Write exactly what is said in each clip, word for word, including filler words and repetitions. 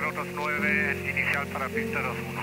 cero dos nueve, inicial para pista dos uno.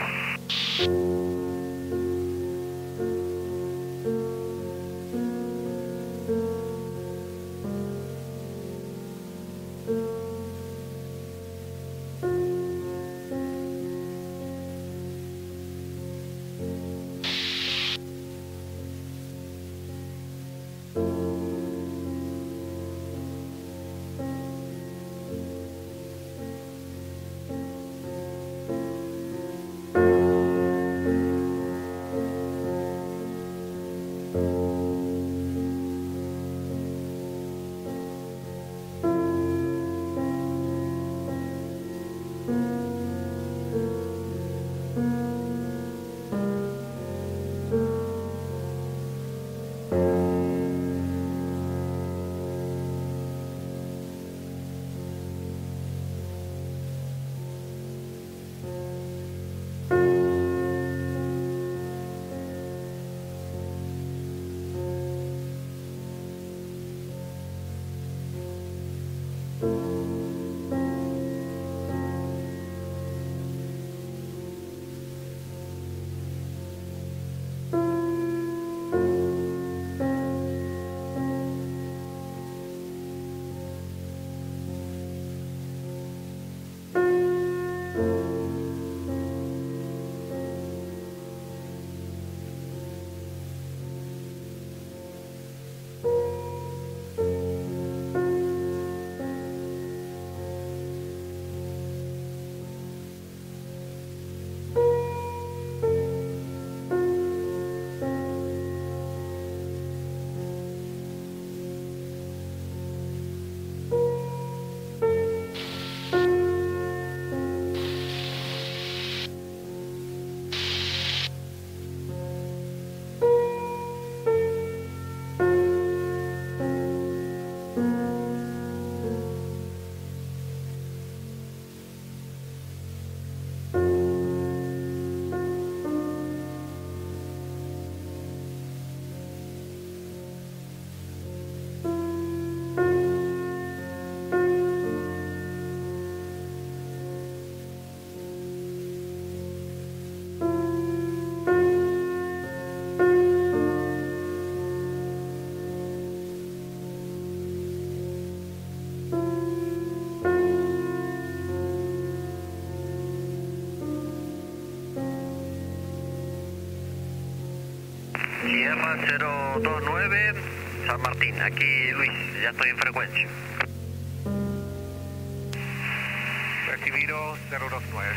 cero dos nueve, San Martín, aquí Luis, ya estoy en frecuencia. Recibiro cero dos nueve.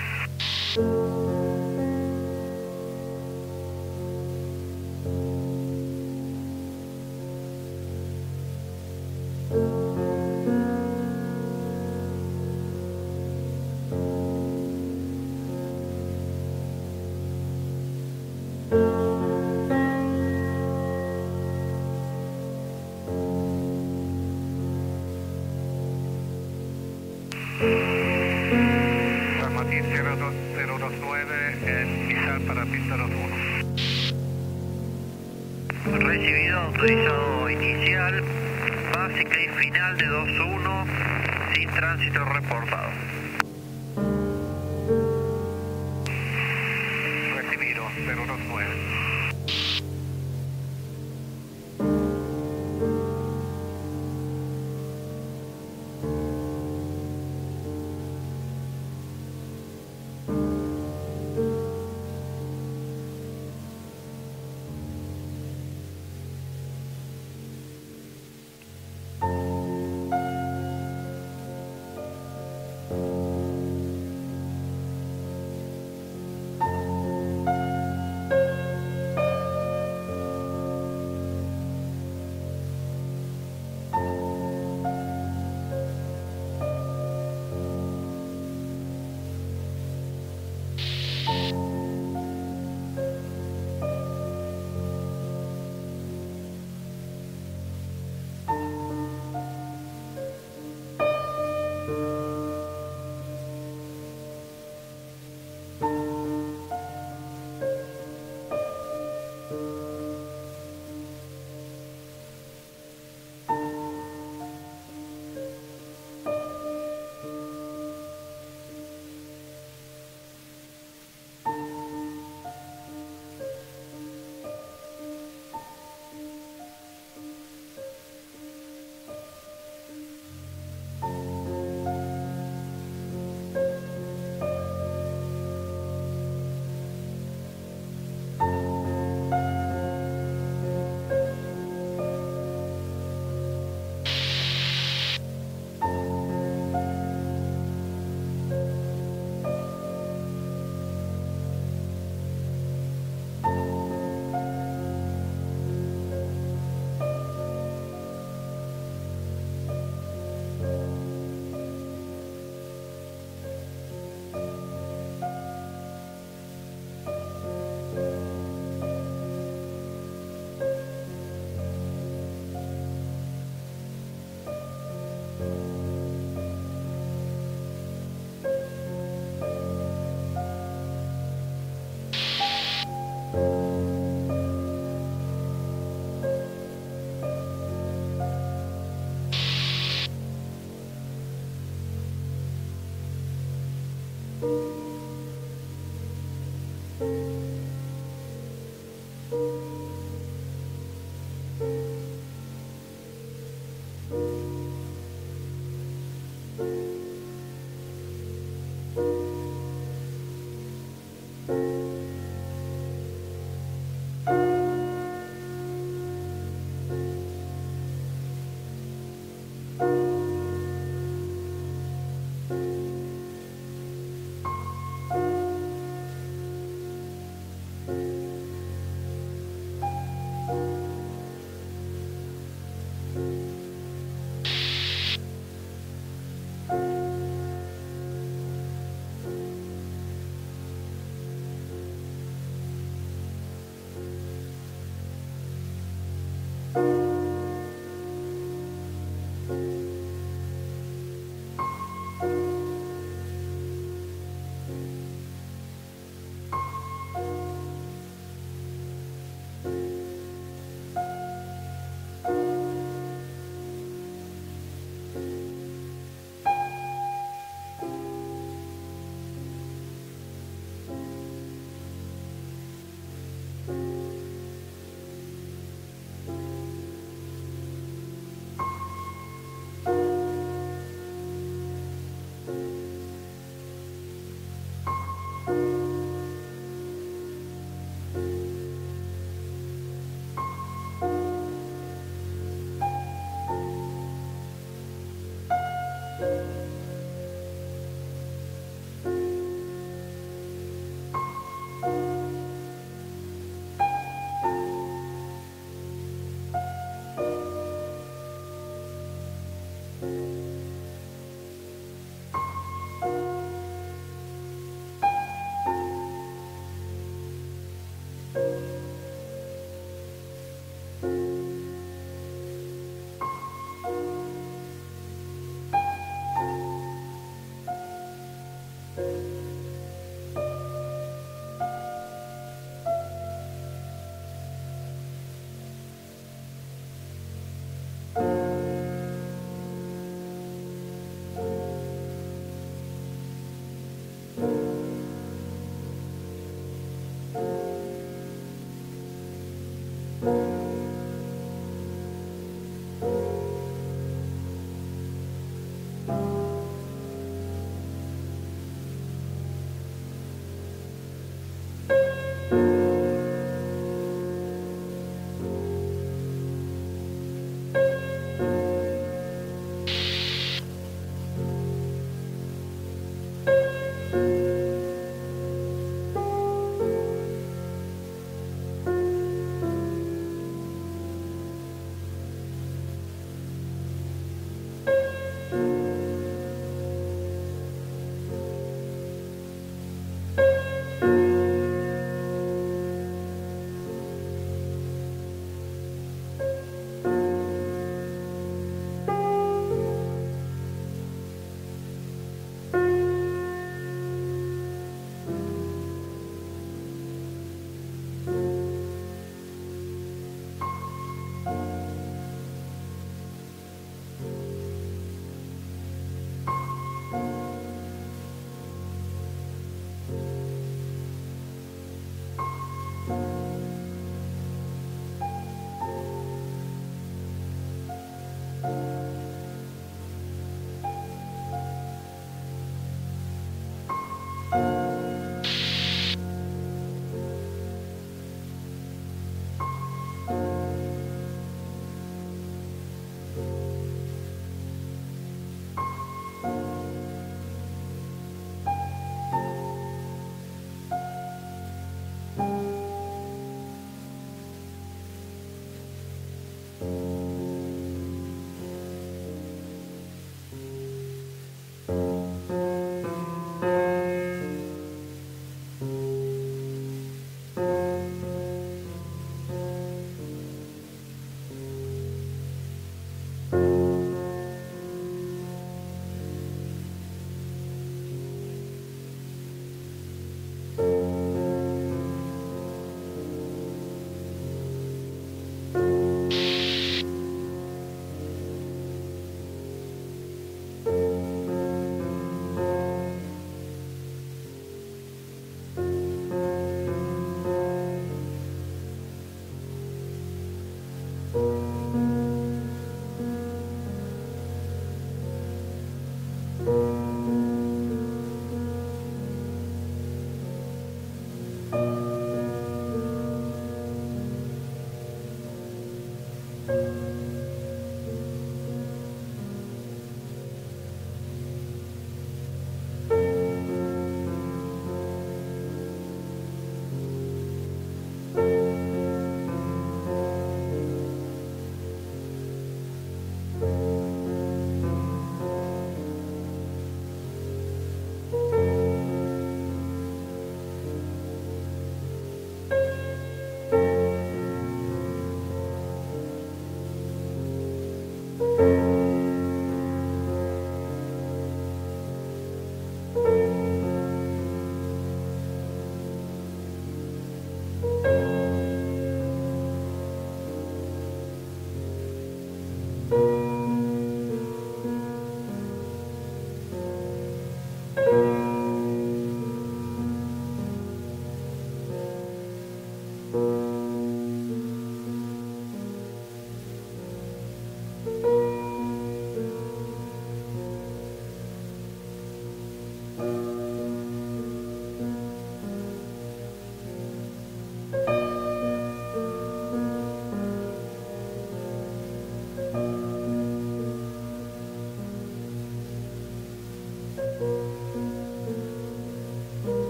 Para pista dos uno. Recibido, autorizado inicial, básica y final de dos uno, sin tránsito reportado. Recibido, cero dos nueve.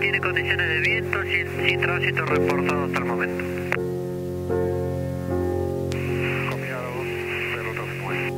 Tiene condiciones de viento, sin, sin tránsito reportado hasta el momento. Copiado, cero dos nueve.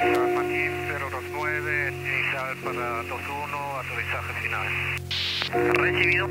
San Martín cero dos nueve, inicial para dos uno, aterrizaje final. Recibido.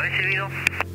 Recibido.